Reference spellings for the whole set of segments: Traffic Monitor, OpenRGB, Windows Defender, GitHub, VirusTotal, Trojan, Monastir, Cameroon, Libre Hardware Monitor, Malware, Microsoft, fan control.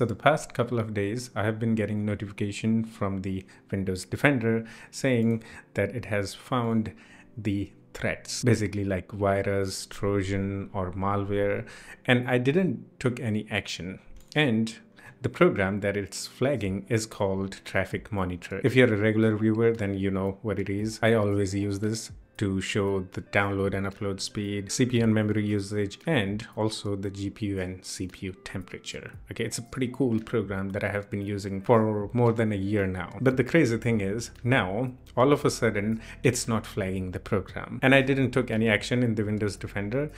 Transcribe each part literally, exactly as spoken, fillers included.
So the past couple of days I have been getting notification from the Windows Defender saying that it has found the threats, basically like virus, Trojan or malware, and I didn't took any action. And the program that it's flagging is called Traffic Monitor. If you're a regular viewer, then you know what it is. I always use this to show the download and upload speed, C P U and memory usage, and also the G P U and C P U temperature. Okay, it's a pretty cool program that I have been using for more than a year now. But the crazy thing is, now all of a sudden it's not flagging the program. And I didn't take any action in the Windows Defender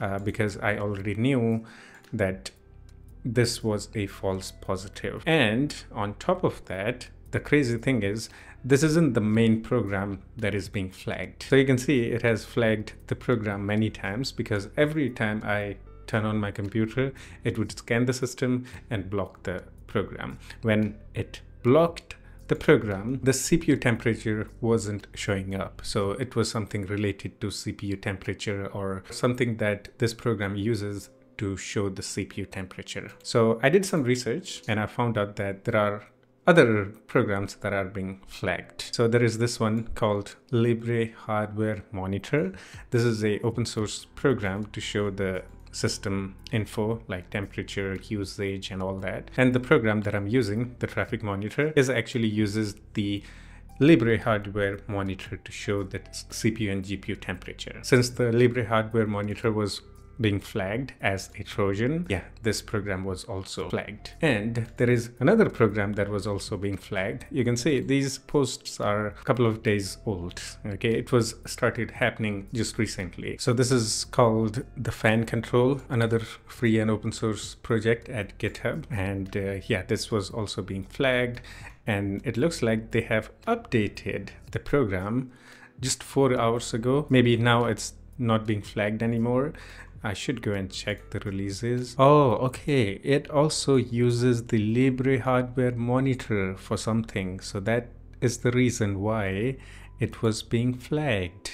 uh, because I already knew that this was a false positive. And on top of that, the crazy thing is, this isn't the main program that is being flagged. So you can see it has flagged the program many times, because every time I turn on my computer, it would scan the system and block the program. When it blocked the program, the C P U temperature wasn't showing up. So it was something related to C P U temperature or something that this program uses to show the C P U temperature. So I did some research and I found out that there are other programs that are being flagged. So there is this one called Libre Hardware Monitor. This is a open source program to show the system info like temperature, usage and all that. And the program that I'm using, the Traffic Monitor, is actually uses the Libre Hardware Monitor to show the C P U and G P U temperature. Since the Libre Hardware Monitor was being flagged as a Trojan, yeah, this program was also flagged. And there is another program that was also being flagged. You can see these posts are a couple of days old. Okay, it was started happening just recently. So this is called the Fan Control, another free and open source project at GitHub. And uh, yeah, this was also being flagged, and it looks like they have updated the program just four hours ago. Maybe now it's not being flagged anymore. I should go and check the releases. Oh, okay. It also uses the Libre Hardware Monitor for something. So that is the reason why it was being flagged.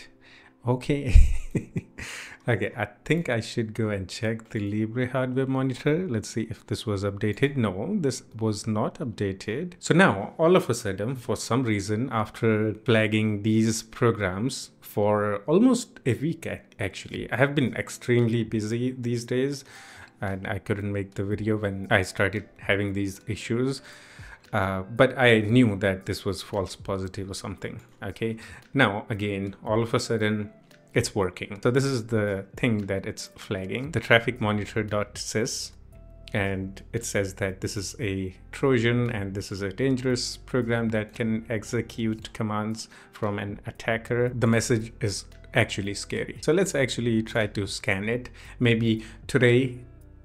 Okay. Okay, I think I should go and check the Libre Hardware Monitor. Let's see if this was updated. No, this was not updated. So now all of a sudden, for some reason, after flagging these programs for almost a week, actually, I have been extremely busy these days and I couldn't make the video when I started having these issues. Uh, but I knew that this was false positive or something. Okay, now again, all of a sudden, it's working. So this is the thing that it's flagging, the traffic monitor.sys, and it says that this is a Trojan and this is a dangerous program that can execute commands from an attacker. The message is actually scary. So let's actually try to scan it. Maybe today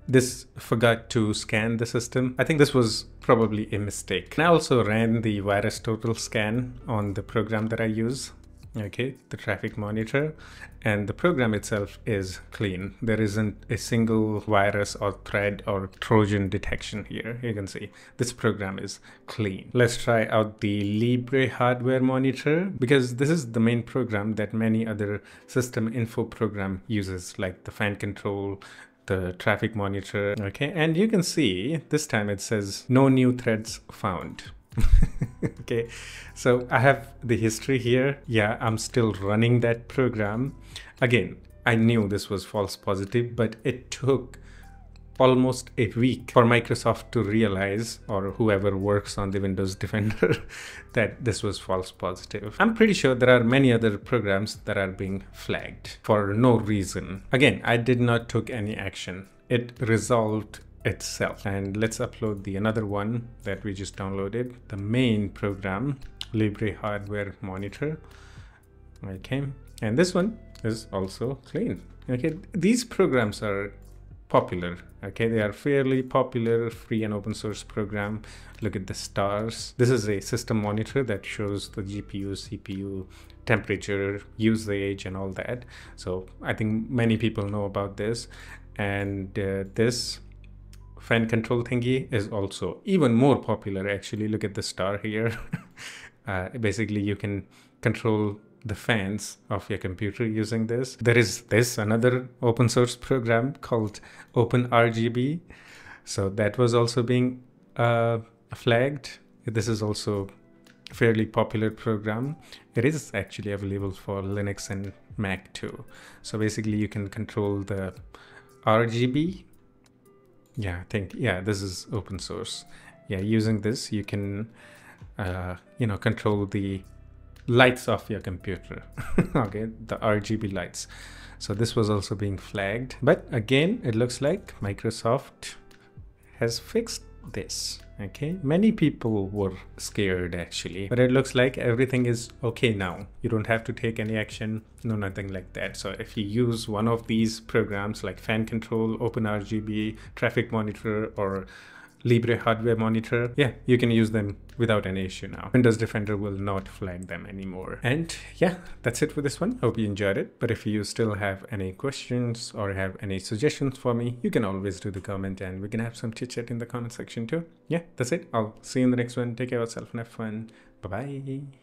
this forgot to scan the system. I think this was probably a mistake. And I also ran the VirusTotal scan on the program that I use. Okay, the traffic monitor, and the program itself is clean. There isn't a single virus or thread or Trojan detection here. You can see this program is clean. Let's try out the Libre Hardware Monitor, because this is the main program that many other system info program uses, like the fan control, the traffic monitor. Okay, and you can see this time it says no new threads found. Okay, so I have the history here. Yeah, I'm still running that program. Again, I knew this was false positive, but it took almost a week for Microsoft to realize, or whoever works on the Windows Defender, that this was false positive. I'm pretty sure there are many other programs that are being flagged for no reason. Again, I did not take any action. It resolved itself. And let's upload the another one that we just downloaded, the main program, Libre Hardware Monitor. Okay, and this one is also clean. Okay, these programs are popular. Okay, they are fairly popular free and open source program. Look at the stars. This is a system monitor that shows the G P U, C P U, temperature, usage and all that. So I think many people know about this. And uh, this fan control thingy is also even more popular, actually. Look at the star here. Uh, basically, you can control the fans of your computer using this. There is this another open source program called OpenRGB. So that was also being uh, flagged. This is also a fairly popular program. It is actually available for Linux and Mac too. So basically you can control the R G B. Yeah, I think, yeah, this is open source. Yeah, using this, you can, uh, you know, control the lights of your computer, okay, the R G B lights. So this was also being flagged. But again, it looks like Microsoft has fixed this, okay? Many people were scared actually, but it looks like everything is okay now. You don't have to take any action, no, nothing like that. So if you use one of these programs like Fan Control, OpenRGB, Traffic Monitor, or Libre Hardware Monitor, yeah, you can use them without any issue now. Windows Defender will not flag them anymore. And yeah, that's it for this one. Hope you enjoyed it. But if you still have any questions or have any suggestions for me, you can always do the comment and we can have some chit chat in the comment section too. Yeah, that's it. I'll see you in the next one. Take care of yourself and have fun. Bye-bye.